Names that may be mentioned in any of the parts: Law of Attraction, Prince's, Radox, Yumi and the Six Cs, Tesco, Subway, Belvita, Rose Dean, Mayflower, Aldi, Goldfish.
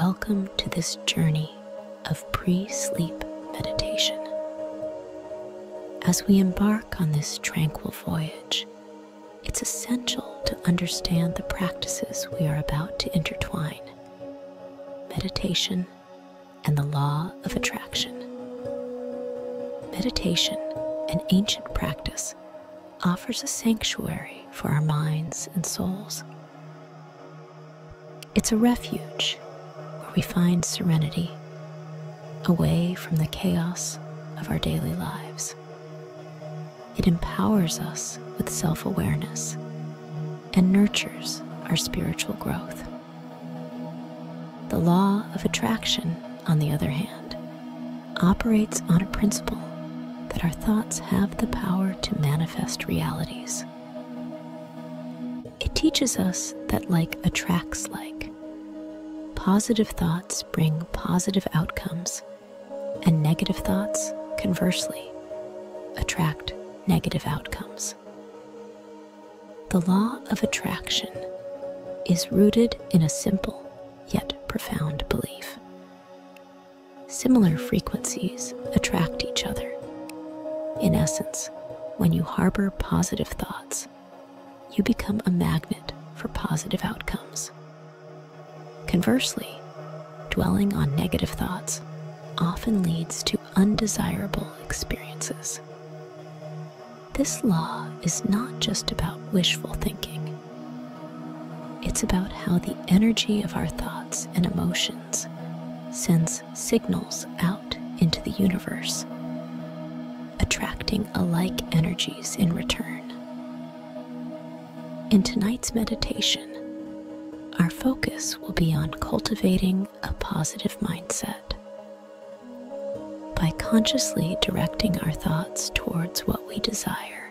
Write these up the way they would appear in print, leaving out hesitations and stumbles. Welcome to this journey of pre-sleep meditation. As we embark on this tranquil voyage, it's essential to understand the practices we are about to intertwine: meditation and the law of attraction. Meditation, an ancient practice, offers a sanctuary for our minds and souls. It's a refuge where we find serenity, away from the chaos of our daily lives. It empowers us with self-awareness and nurtures our spiritual growth. The law of attraction, on the other hand, operates on a principle that our thoughts have the power to manifest realities. It teaches us that like attracts like. Positive thoughts bring positive outcomes, and negative thoughts, conversely, attract negative outcomes. The law of attraction is rooted in a simple yet profound belief. Similar frequencies attract each other. In essence, when you harbor positive thoughts, you become a magnet for positive outcomes. Conversely, dwelling on negative thoughts often leads to undesirable experiences. This law is not just about wishful thinking. It's about how the energy of our thoughts and emotions sends signals out into the universe, attracting alike energies in return. In tonight's meditation, our focus will be on cultivating a positive mindset. By consciously directing our thoughts towards what we desire,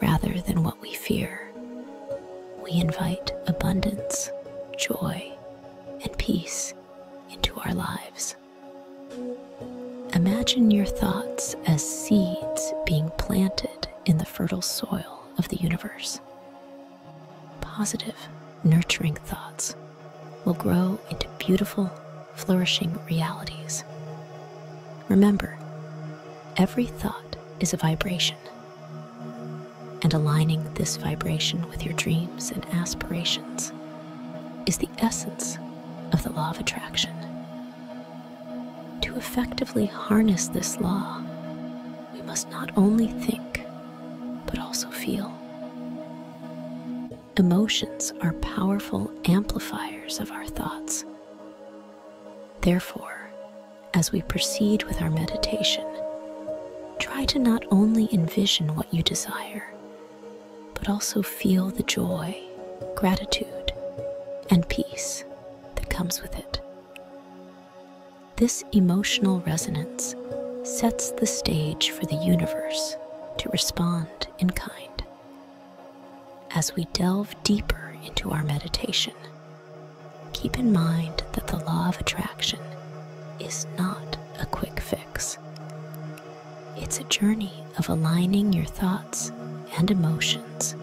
rather than what we fear, we invite abundance, joy, and peace into our lives. Imagine your thoughts as seeds being planted in the fertile soil of the universe. Positive, nurturing thoughts will grow into beautiful, flourishing realities. Remember, every thought is a vibration, and aligning this vibration with your dreams and aspirations is the essence of the law of attraction. To effectively harness this law, we must not only think, but also feel. Emotions are powerful amplifiers of our thoughts. Therefore, as we proceed with our meditation, try to not only envision what you desire, but also feel the joy, gratitude, and peace that comes with it. This emotional resonance sets the stage for the universe to respond in kind. As we delve deeper into our meditation, keep in mind that the law of attraction is not a quick fix. It's a journey of aligning your thoughts and emotions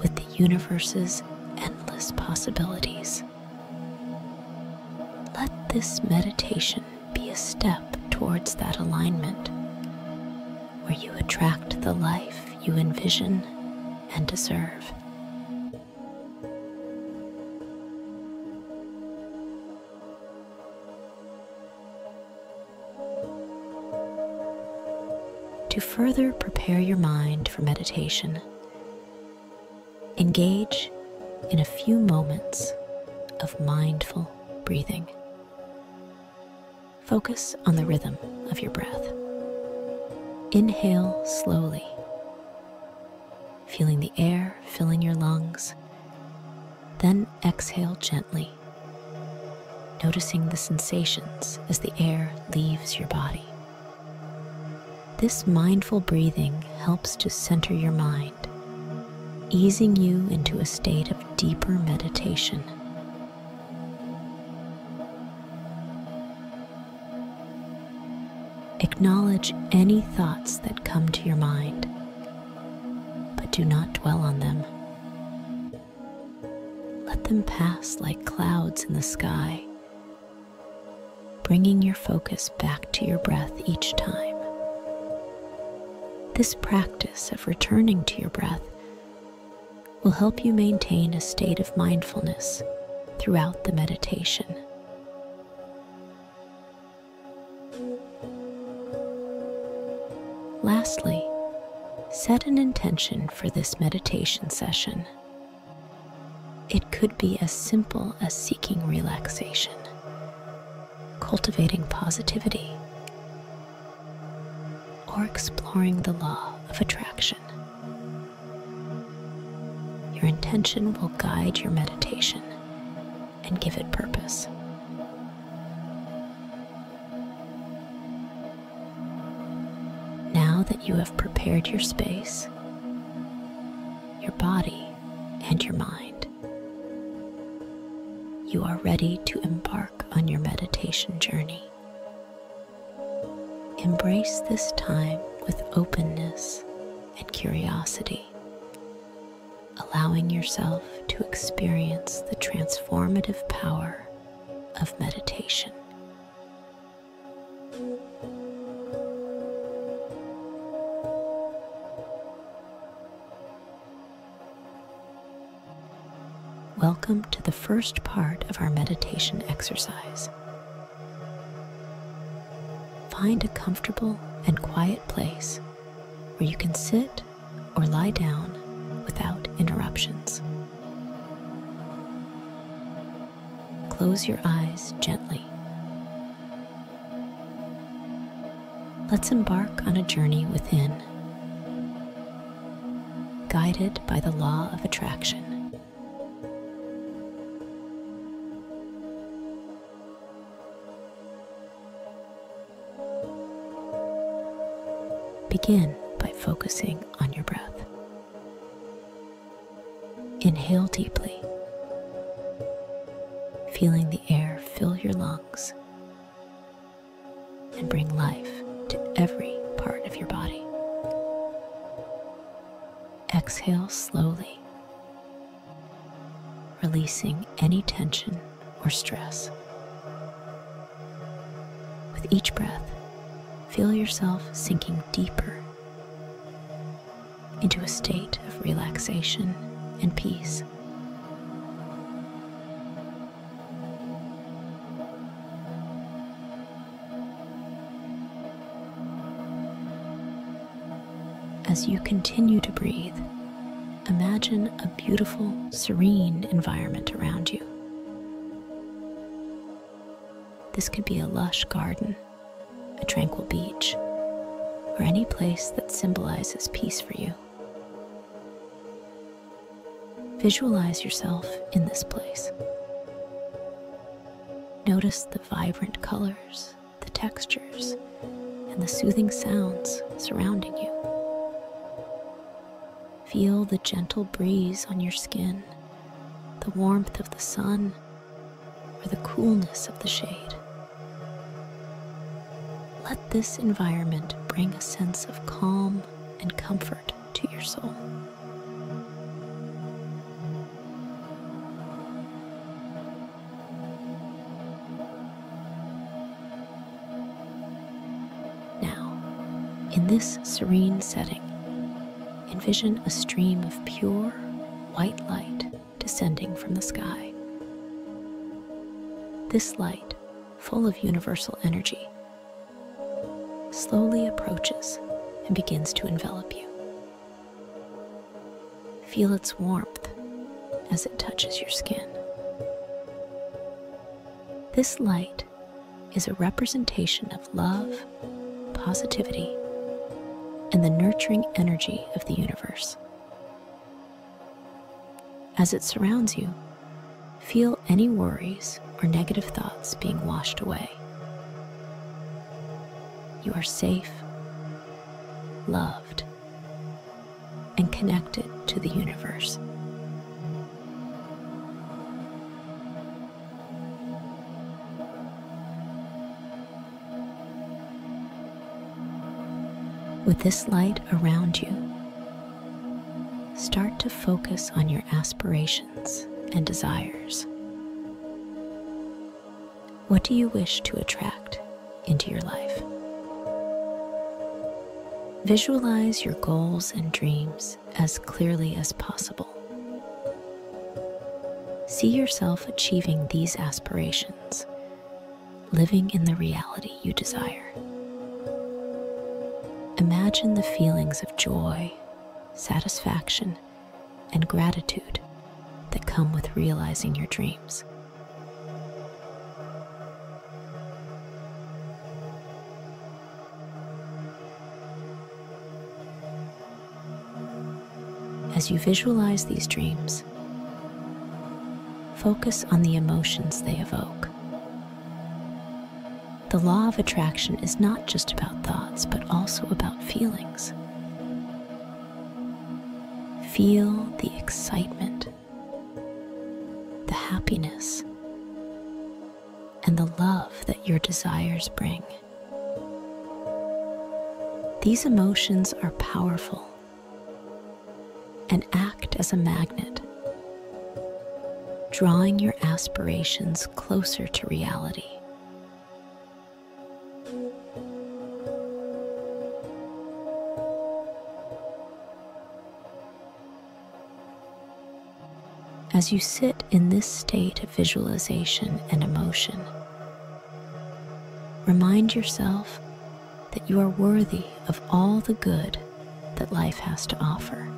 with the universe's endless possibilities. Let this meditation be a step towards that alignment, where you attract the life you envision and deserve. To further prepare your mind for meditation, engage in a few moments of mindful breathing. Focus on the rhythm of your breath. Inhale slowly, feeling the air filling your lungs, then exhale gently, noticing the sensations as the air leaves your body. This mindful breathing helps to center your mind, easing you into a state of deeper meditation. Acknowledge any thoughts that come to your mind, but do not dwell on them. Let them pass like clouds in the sky, bringing your focus back to your breath each time. This practice of returning to your breath will help you maintain a state of mindfulness throughout the meditation. Lastly, set an intention for this meditation session. It could be as simple as seeking relaxation, cultivating positivity, or exploring the law of attraction. Your intention will guide your meditation and give it purpose. Now that you have prepared your space, your body, and your mind, you are ready to embark on your meditation journey. Embrace this time with openness and curiosity, allowing yourself to experience the transformative power of meditation. Welcome to the first part of our meditation exercise. Find a comfortable and quiet place where you can sit or lie down without interruptions. Close your eyes gently. Let's embark on a journey within, guided by the law of attraction. Begin by focusing on your breath. Inhale deeply, feeling the air fill your lungs and bring life to every part of your body. Exhale slowly, releasing any tension or stress. With each breath, feel yourself sinking deeper into a state of relaxation and peace. As you continue to breathe, imagine a beautiful, serene environment around you. This could be a lush garden, a tranquil beach, or any place that symbolizes peace for you. Visualize yourself in this place. Notice the vibrant colors, the textures, and the soothing sounds surrounding you. Feel the gentle breeze on your skin, the warmth of the sun, or the coolness of the shade. Let this environment bring a sense of calm and comfort to your soul. Now, in this serene setting, envision a stream of pure white light descending from the sky. This light, full of universal energy, slowly approaches and begins to envelop you. Feel its warmth as it touches your skin. This light is a representation of love, positivity, and the nurturing energy of the universe. As it surrounds you, feel any worries or negative thoughts being washed away. You are safe, loved, and connected to the universe. With this light around you, start to focus on your aspirations and desires. What do you wish to attract into your life? Visualize your goals and dreams as clearly as possible. See yourself achieving these aspirations, living in the reality you desire. Imagine the feelings of joy, satisfaction, and gratitude that come with realizing your dreams. As you visualize these dreams, focus on the emotions they evoke. The law of attraction is not just about thoughts, but also about feelings. Feel the excitement, the happiness, and the love that your desires bring. These emotions are powerful and act as a magnet, drawing your aspirations closer to reality. As you sit in this state of visualization and emotion, remind yourself that you are worthy of all the good that life has to offer.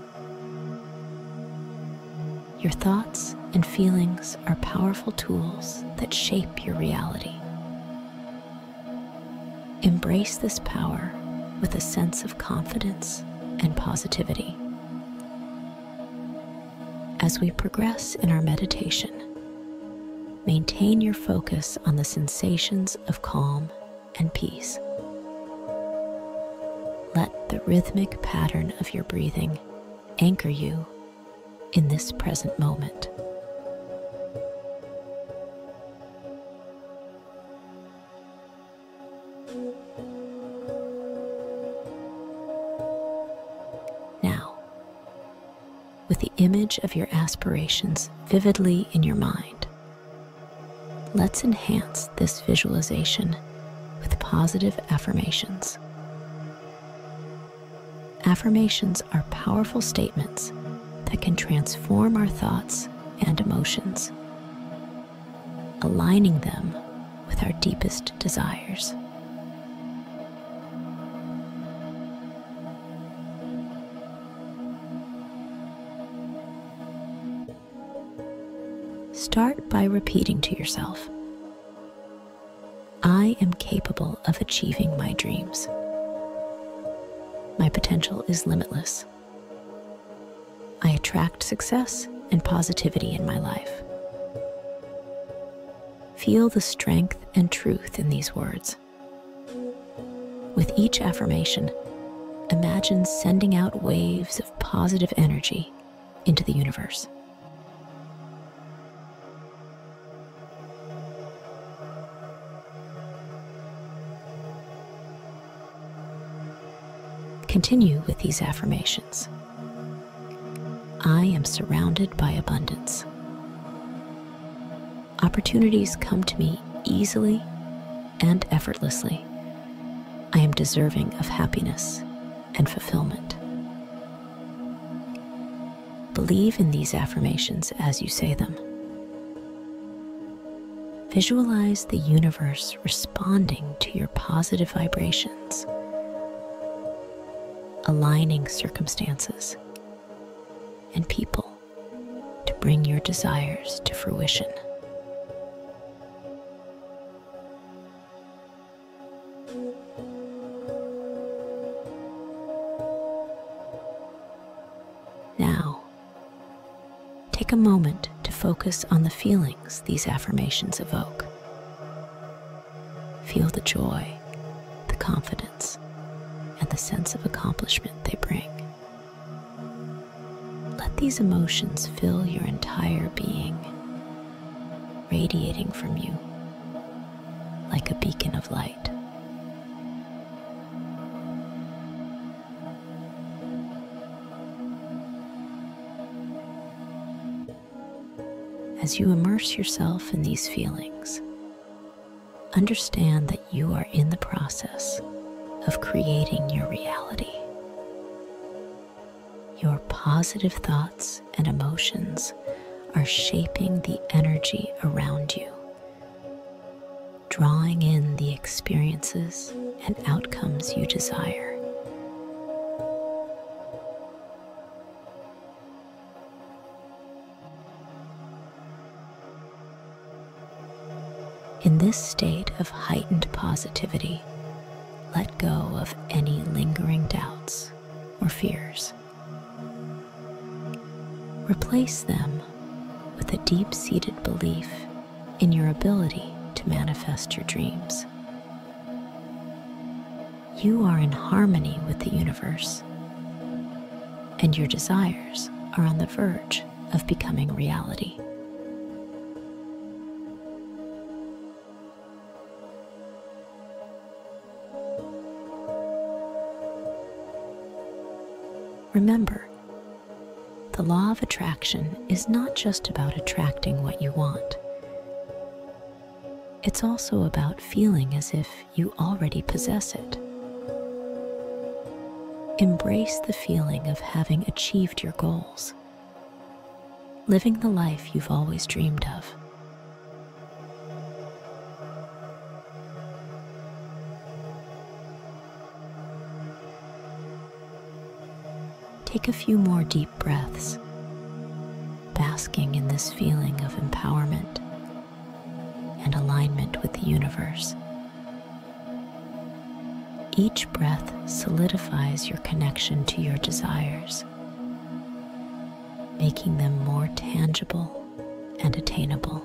Your thoughts and feelings are powerful tools that shape your reality. Embrace this power with a sense of confidence and positivity. As we progress in our meditation, maintain your focus on the sensations of calm and peace. Let the rhythmic pattern of your breathing anchor you in this present moment. Now, with the image of your aspirations vividly in your mind, let's enhance this visualization with positive affirmations. Affirmations are powerful statements that can transform our thoughts and emotions, aligning them with our deepest desires. Start by repeating to yourself, "I am capable of achieving my dreams. My potential is limitless. I attract success and positivity in my life." Feel the strength and truth in these words. With each affirmation, imagine sending out waves of positive energy into the universe. Continue with these affirmations. I am surrounded by abundance. Opportunities come to me easily and effortlessly. I am deserving of happiness and fulfillment. Believe in these affirmations as you say them. Visualize the universe responding to your positive vibrations, aligning circumstances and people to bring your desires to fruition. Now, take a moment to focus on the feelings these affirmations evoke. Feel the joy, the confidence, and the sense of accomplishment they bring. Let these emotions fill your entire being, radiating from you like a beacon of light. As you immerse yourself in these feelings, understand that you are in the process of creating your reality. Your positive thoughts and emotions are shaping the energy around you, drawing in the experiences and outcomes you desire. In this state of heightened positivity, let go of any lingering doubts or fears. Replace them with a deep-seated belief in your ability to manifest your dreams. You are in harmony with the universe, and your desires are on the verge of becoming reality. Remember, the law of attraction is not just about attracting what you want. It's also about feeling as if you already possess it. Embrace the feeling of having achieved your goals, living the life you've always dreamed of. Take a few more deep breaths, basking in this feeling of empowerment and alignment with the universe. Each breath solidifies your connection to your desires, making them more tangible and attainable.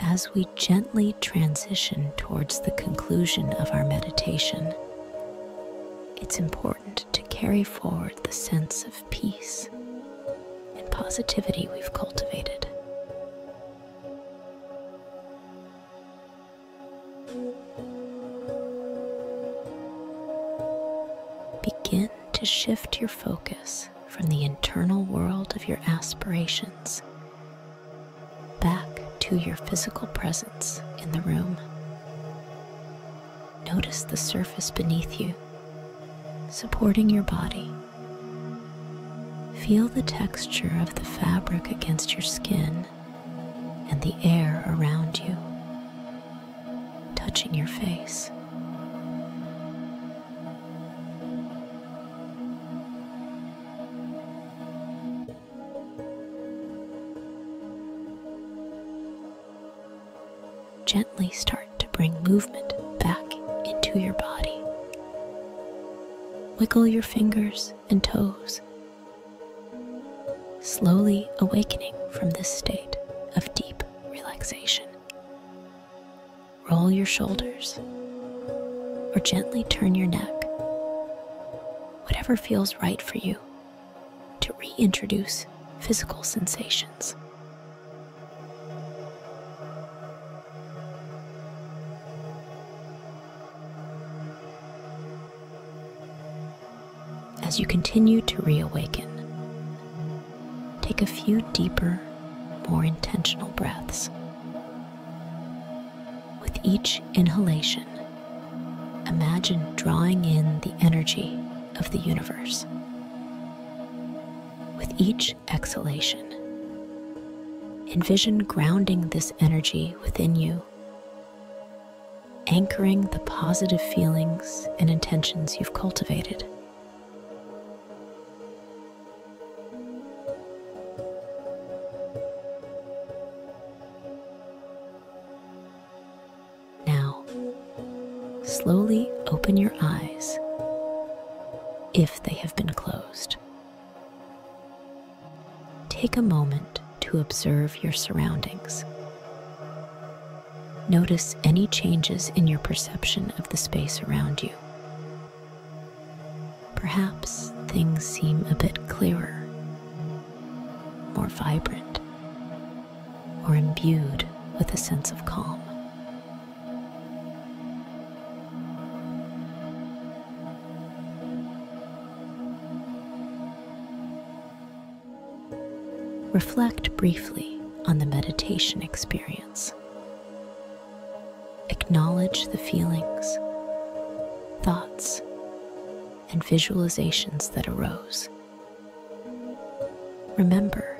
As we gently transition towards the conclusion of our meditation, it's important to carry forward the sense of peace and positivity we've cultivated. Begin to shift your focus from the internal world of your aspirations back to your physical presence in the room. Notice the surface beneath you, supporting your body. Feel the texture of the fabric against your skin and the air around you, touching your face. Gently start to bring movement back into your body. Wiggle your fingers and toes, slowly awakening from this state of deep relaxation. Roll your shoulders or gently turn your neck, whatever feels right for you, to reintroduce physical sensations. As you continue to reawaken, take a few deeper, more intentional breaths. With each inhalation, imagine drawing in the energy of the universe. With each exhalation, envision grounding this energy within you, anchoring the positive feelings and intentions you've cultivated. Slowly open your eyes, if they have been closed. Take a moment to observe your surroundings. Notice any changes in your perception of the space around you. Perhaps things seem a bit clearer, more vibrant, or imbued with a sense of calm. Reflect briefly on the meditation experience, Acknowledge the feelings, thoughts, and visualizations that arose. Remember,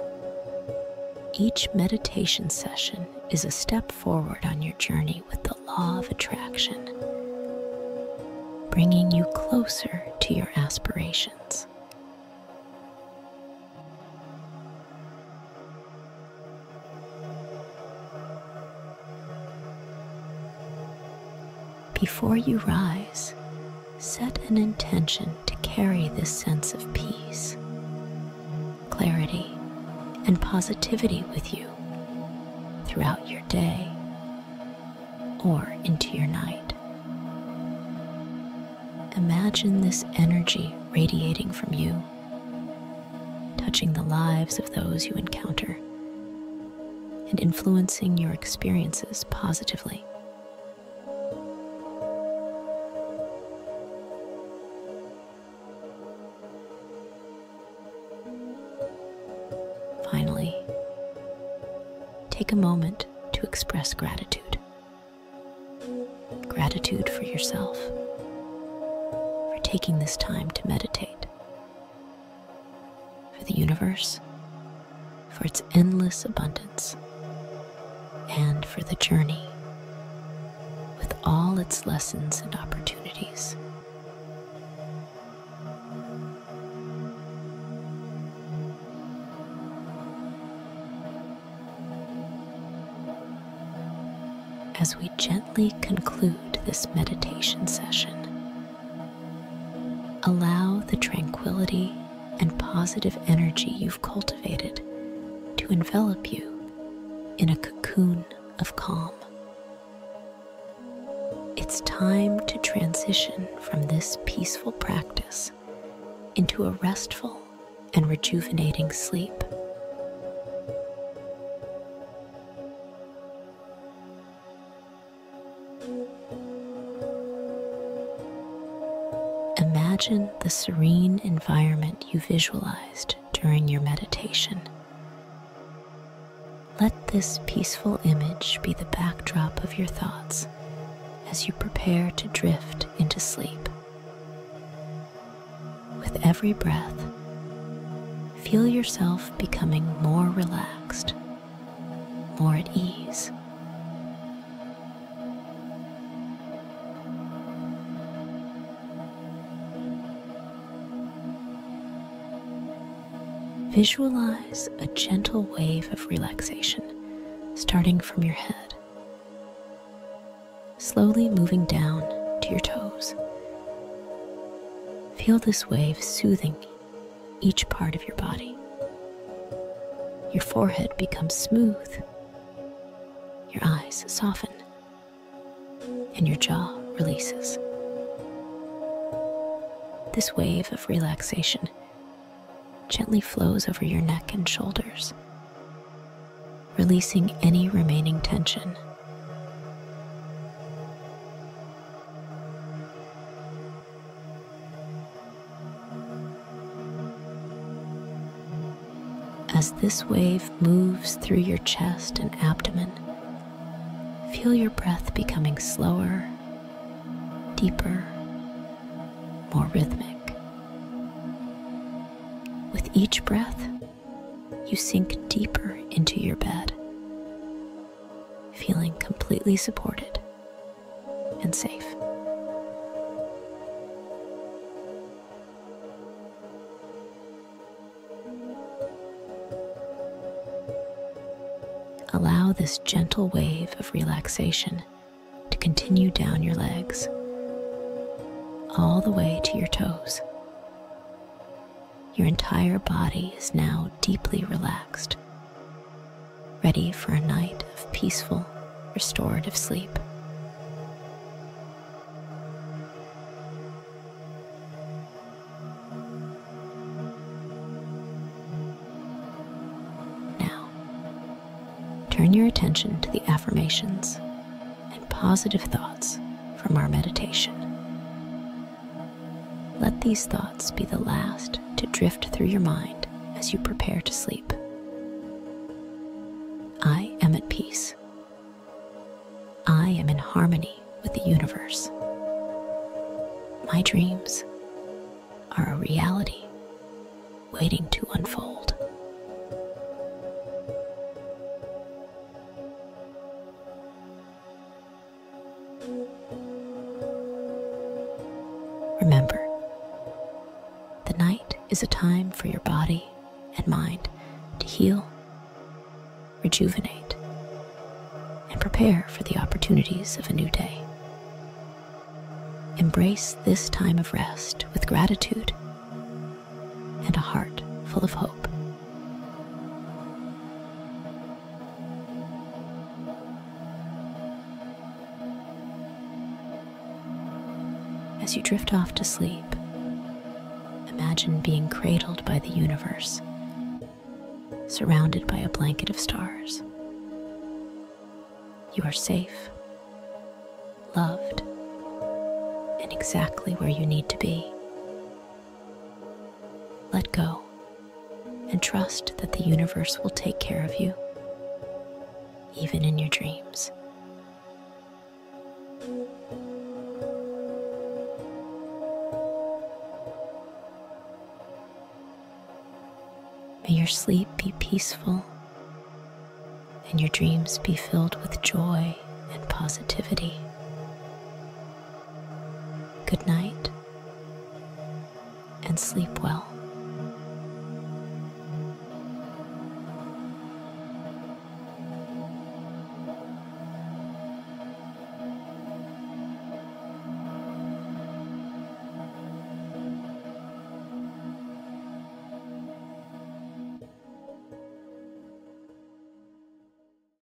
each meditation session is a step forward on your journey with the Law of Attraction, bringing you closer to your aspirations. Before you rise, set an intention to carry this sense of peace, clarity, and positivity with you throughout your day or into your night. Imagine this energy radiating from you, touching the lives of those you encounter, and influencing your experiences positively. Finally, take a moment to express gratitude. Gratitude for yourself, for taking this time to meditate, for the universe, for its endless abundance, and for the journey with all its lessons and opportunities. As we gently conclude this meditation session, allow the tranquility and positive energy you've cultivated to envelop you in a cocoon of calm. It's time to transition from this peaceful practice into a restful and rejuvenating sleep. Imagine the serene environment you visualized during your meditation. Let this peaceful image be the backdrop of your thoughts as you prepare to drift into sleep. With every breath, feel yourself becoming more relaxed, more at ease. Visualize a gentle wave of relaxation, starting from your head, slowly moving down to your toes. Feel this wave soothing each part of your body. Your forehead becomes smooth, your eyes soften, and your jaw releases. This wave of relaxation gently flows over your neck and shoulders, releasing any remaining tension. As this wave moves through your chest and abdomen, feel your breath becoming slower, deeper, more rhythmic. With each breath, you sink deeper into your bed, feeling completely supported and safe. Allow this gentle wave of relaxation to continue down your legs, all the way to your toes. Your entire body is now deeply relaxed, ready for a night of peaceful, restorative sleep. Now, turn your attention to the affirmations and positive thoughts from our meditation. Let these thoughts be the last to drift through your mind as you prepare to sleep. I am at peace. I am in harmony. harmony with the universe. My dreams are a reality waiting to unfold. Remember, the night is a time for your body and mind to heal, rejuvenate, and prepare for the opportunities of a new day. Embrace this time of rest with gratitude and a heart full of hope. As you drift off to sleep, imagine being cradled by the universe, surrounded by a blanket of stars. You are safe, loved, and exactly where you need to be. Let go and trust that the universe will take care of you, even in your dreams. May your sleep be peaceful and your dreams be filled with joy and positivity. Good night, and sleep well.